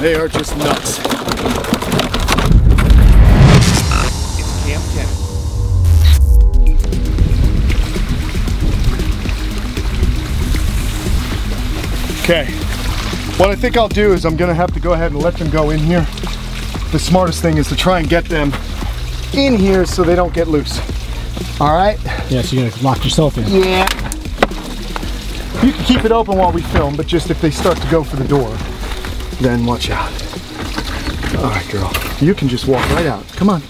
They are just nuts. It's Kamp Kenan. Okay, what I think I'll do is I'm gonna have to go ahead and let them go in here. The smartest thing is to try and get them in here so they don't get loose. All right? Yeah, so you're gonna lock yourself in. Yeah. You can keep it open while we film, but just if they start to go for the door, then watch out. All right, girl. You can just walk right out. Come on,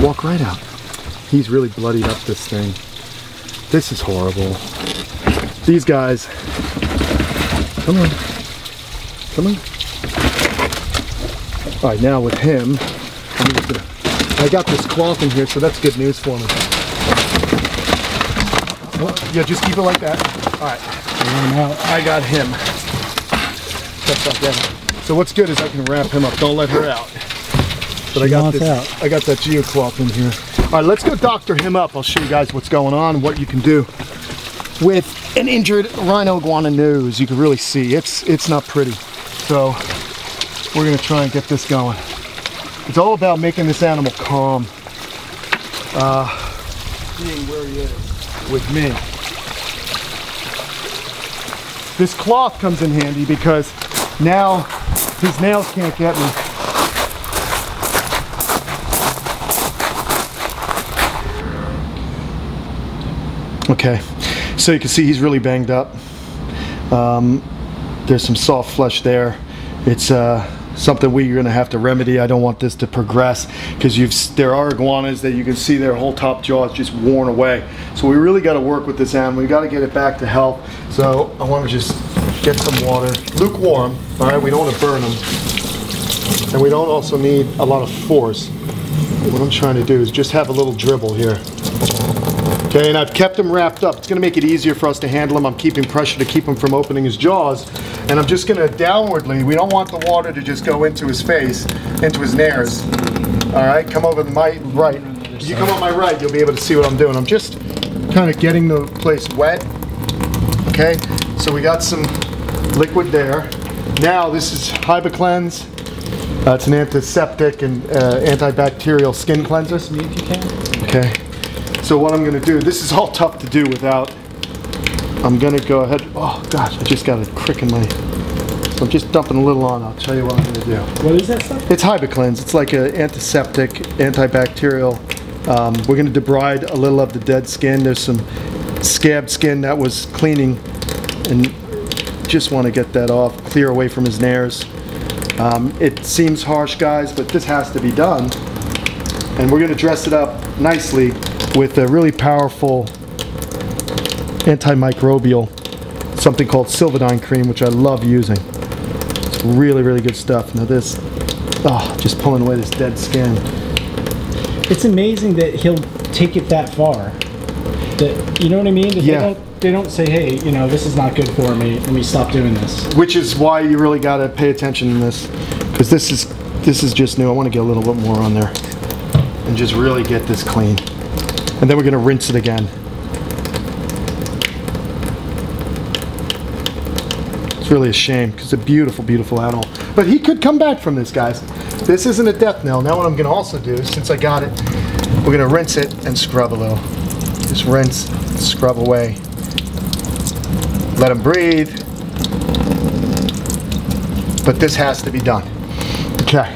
walk right out. He's really bloodied up this thing. This is horrible. These guys, come on, come on. All right, now with him, I got this cloth in here, so that's good news for me. Oh, yeah, just keep it like that. All right. I got him. So what's good is I can wrap him up. Don't let her out. But I got this. I got that geocloth in here. All right, let's go doctor him up. I'll show you guys what's going on, what you can do with an injured rhino iguana nose. You can really see it's not pretty. So we're gonna try and get this going. It's all about making this animal calm. Being where he is with me. This cloth comes in handy because now his nails can't get me. Okay, so you can see he's really banged up. There's some soft flesh there. It's something we're gonna have to remedy. I don't want this to progress because there are iguanas that you can see their whole top jaw is just worn away. So we really gotta work with this animal. We gotta get it back to health. So I want to just get some water, lukewarm, all right? We don't want to burn them. And we don't also need a lot of force. What I'm trying to do is just have a little dribble here. Okay, and I've kept them wrapped up. It's going to make it easier for us to handle them. I'm keeping pressure to keep him from opening his jaws. And I'm just going to downwardly, we don't want the water to just go into his face, into his nares. All right, come over to my right. You come on my right, you'll be able to see what I'm doing. I'm just kind of getting the place wet. Okay, so we got some liquid there. Now this is Hibiclens. It's an antiseptic and antibacterial skin cleanser. Okay, so what I'm gonna do, this is all tough to do without, I'm gonna go ahead, oh gosh, I just got a crick in my, so I'm just dumping a little on, I'll tell you what I'm gonna do. What is that stuff? It's Hibiclens, it's like an antiseptic, antibacterial. We're gonna debride a little of the dead skin. There's some scabbed skin that was cleaning and just want to get that off, clear away from his nares. It seems harsh, guys, but this has to be done. And we're going to dress it up nicely with a really powerful antimicrobial, something called Silvadene cream, which I love using. It's really, really good stuff. Now this, oh, just pulling away this dead skin. It's amazing that he'll take it that far. That, you know what I mean? That yeah. They don't say, hey, you know, this is not good for me, let me stop doing this. Which is why you really got to pay attention to this, because this is just new. I want to get a little bit more on there and just really get this clean. And then we're going to rinse it again. It's really a shame because it's a beautiful, beautiful animal. But he could come back from this, guys. This isn't a death knell. Now what I'm going to also do, since I got it, we're going to rinse it and scrub a little. Just rinse, scrub away. Let them breathe. But this has to be done. Okay.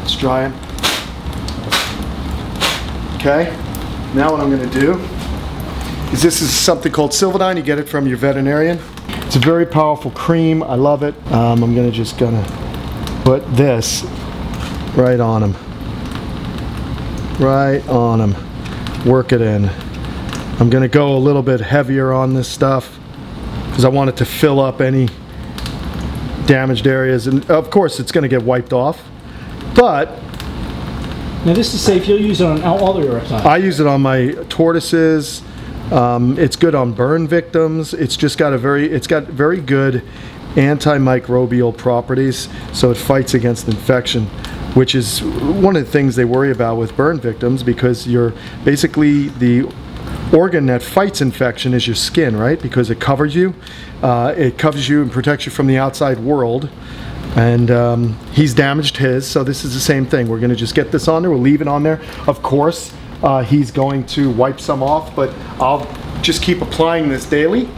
Let's dry him. Okay. Now what I'm going to do is this is something called Silvadene. You get it from your veterinarian. It's a very powerful cream. I love it. I'm going to just put this right on him. Right on them. Work it in. I'm gonna go a little bit heavier on this stuff because I want it to fill up any damaged areas, and of course it's gonna get wiped off. But now this is safe. You'll use it on all the reptiles. I use it on my tortoises. It's good on burn victims. It's just got very good antimicrobial properties, so it fights against infection, which is one of the things they worry about with burn victims, because you're basically the organ that fights infection is your skin, right? Because it covers you. It covers you and protects you from the outside world. And he's damaged his, so this is the same thing. We're gonna just get this on there, we'll leave it on there. Of course, he's going to wipe some off, but I'll just keep applying this daily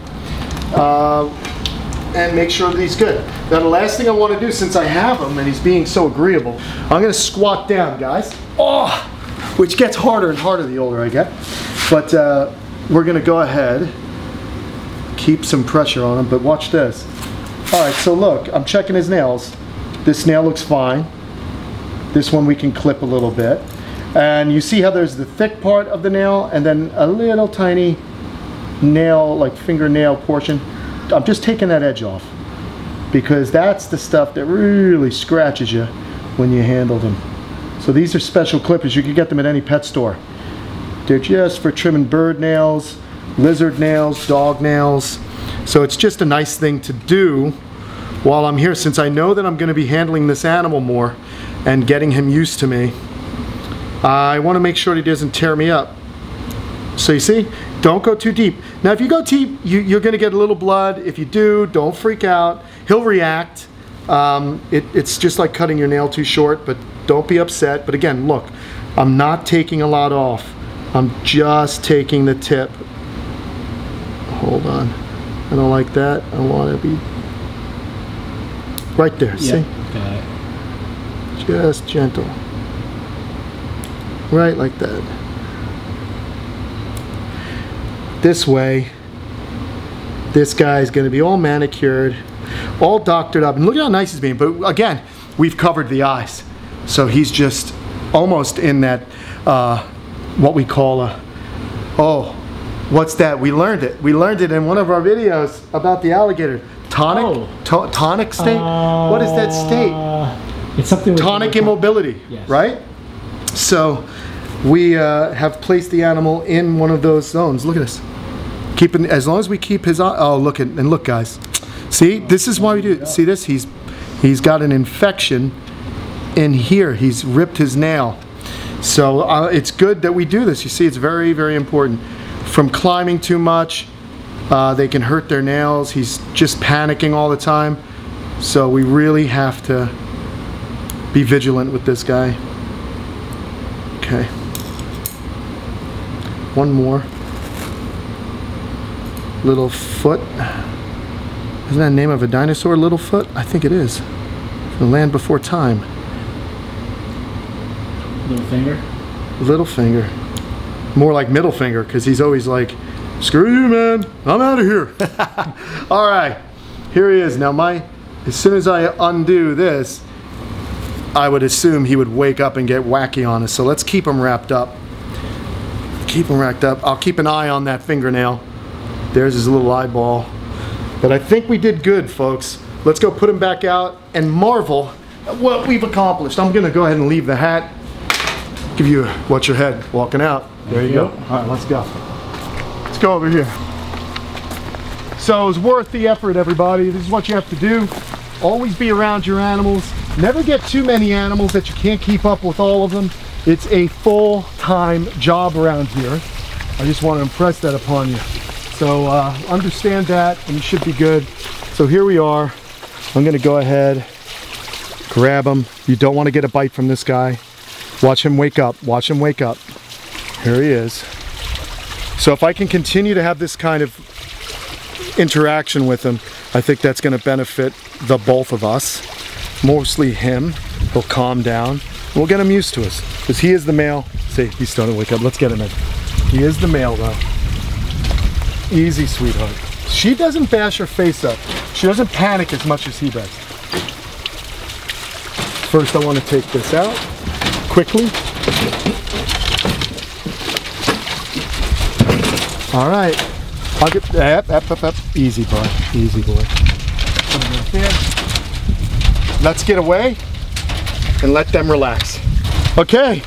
and make sure that he's good. Now the last thing I wanna do, since I have him and he's being so agreeable, I'm gonna squat down, guys. Oh, which gets harder and harder the older I get. But we're gonna go ahead, keep some pressure on him, but watch this. All right, so look, I'm checking his nails. This nail looks fine. This one we can clip a little bit. And you see how there's the thick part of the nail and then a little tiny nail, like fingernail portion. I'm just taking that edge off because that's the stuff that really scratches you when you handle them. So these are special clippers. You can get them at any pet store. They're just for trimming bird nails, lizard nails, dog nails. So it's just a nice thing to do while I'm here, since I know that I'm going to be handling this animal more and getting him used to me. I want to make sure he doesn't tear me up. So you see, don't go too deep. Now if you go deep, you're going to get a little blood. If you do, don't freak out. He'll react. It's just like cutting your nail too short, but don't be upset. But again, look, I'm not taking a lot off. I'm just taking the tip. Hold on. I don't like that. I want to be right there. Yeah, see? Got it. Just gentle. Right like that. This way, this guy's going to be all manicured, all doctored up. And look at how nice he's being. But again, we've covered the eyes. So he's just almost in that, what we call a, oh, what's that? We learned it. We learned it in one of our videos about the alligator. Tonic? Oh. Tonic state? What is that state? It's something with tonic immobility, yes. Right? So we have placed the animal in one of those zones. Look at this. Keeping, as long as we keep his eye, oh, look, and look, guys. See, this is why we do it. See this? He's got an infection in here. He's ripped his nail. So it's good that we do this. You see, it's very, very important. From climbing too much, they can hurt their nails. He's just panicking all the time. So we really have to be vigilant with this guy. Okay. One more. Little Foot. Isn't that the name of a dinosaur, Little Foot? I think it is. The Land Before Time. Little Finger? Little Finger. More like middle finger, because he's always like, screw you, man, I'm out of here. All right, here he is. Now as soon as I undo this, I would assume he would wake up and get wacky on us. So let's keep him wrapped up. Keep him wrapped up. I'll keep an eye on that fingernail. There's his little eyeball. But I think we did good, folks. Let's go put him back out and marvel at what we've accomplished. I'm gonna go ahead and leave the hat. Give you a watch your head walking out. There you go. All right, let's go. Let's go over here. So it was worth the effort, everybody. This is what you have to do. Always be around your animals. Never get too many animals that you can't keep up with all of them. It's a full-time job around here. I just want to impress that upon you. So understand that and you should be good. So here we are. I'm going to go ahead, grab him. You don't want to get a bite from this guy. Watch him wake up. Watch him wake up. Here he is. So if I can continue to have this kind of interaction with him, I think that's going to benefit the both of us. Mostly him. He'll calm down. We'll get him used to us. Because he is the male. See, he's starting to wake up. Let's get him in. He is the male, though. Easy, sweetheart. She doesn't bash her face up. She doesn't panic as much as he does. First, I want to take this out quickly. All right, I'll get that, up. Easy boy, easy boy. Put him right there. Let's get away and let them relax. Okay,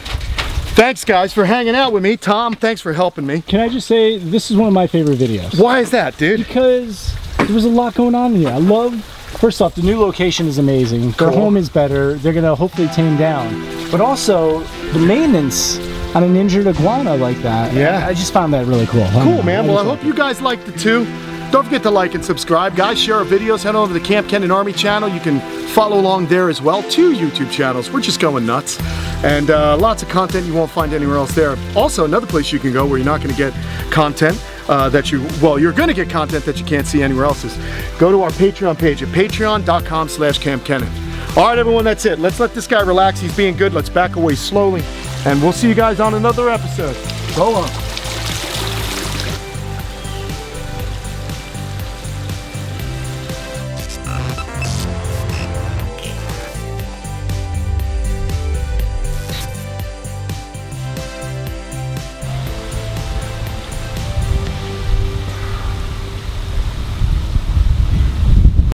thanks guys for hanging out with me. Tom, thanks for helping me. Can I just say, this is one of my favorite videos. Why is that, dude? Because there was a lot going on here. I love, first off, the new location is amazing. Their home is better. They're gonna hopefully tame down. But also, the maintenance on an injured iguana like that. Yeah. I just found that really cool. Cool, man. Well, I hope you guys liked it too. Don't forget to like and subscribe, guys. Share our videos. Head over to the Kamp Kenan Army channel. You can follow along there as well. 2 YouTube channels. We're just going nuts. And lots of content you won't find anywhere else there. Also, another place you can go where you're not going to get content that you, well, you're going to get content that you can't see anywhere else is go to our Patreon page at patreon.com/Kamp Kenan. All right, everyone, that's it. Let's let this guy relax. He's being good. Let's back away slowly. And we'll see you guys on another episode. Go on.